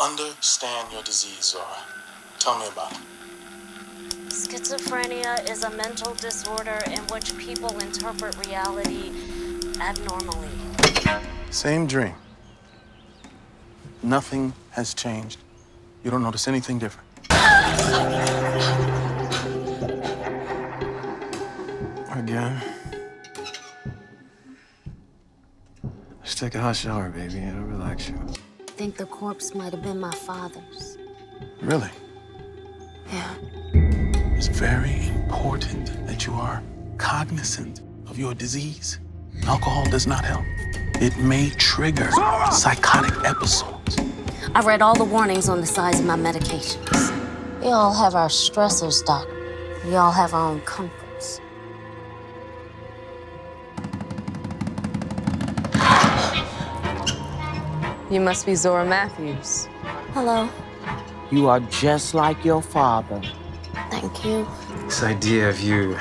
Understand your disease, Zora. Tell me about it. Schizophrenia is a mental disorder in which people interpret reality abnormally. Same dream. Nothing has changed. You don't notice anything different. Again. Let's take a hot shower, baby. It'll relax you. I think the corpse might have been my father's. Really? Yeah. It's very important that you are cognizant of your disease. Alcohol does not help. It may trigger psychotic episodes. I read all the warnings on the sides of my medications. We all have our stressors, Doc. We all have our own comforts. You must be Zora Matthews. Hello. You are just like your father. Thank you. This idea of you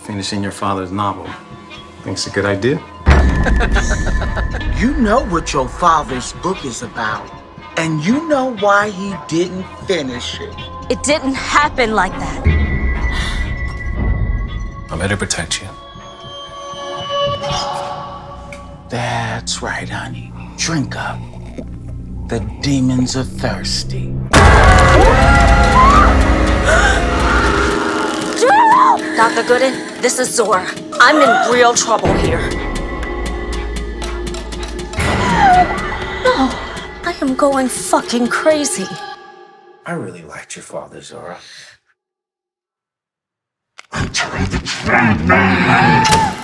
finishing your father's novel, I think it's a good idea. You know what your father's book is about, and you know why he didn't finish it. It didn't happen like that. I'm here to protect you. That's right, honey. Drink up. The demons are thirsty. Dr. Gooden, this is Zora. I'm in real trouble here. No, I am going fucking crazy. I really liked your father, Zora. I'm trying to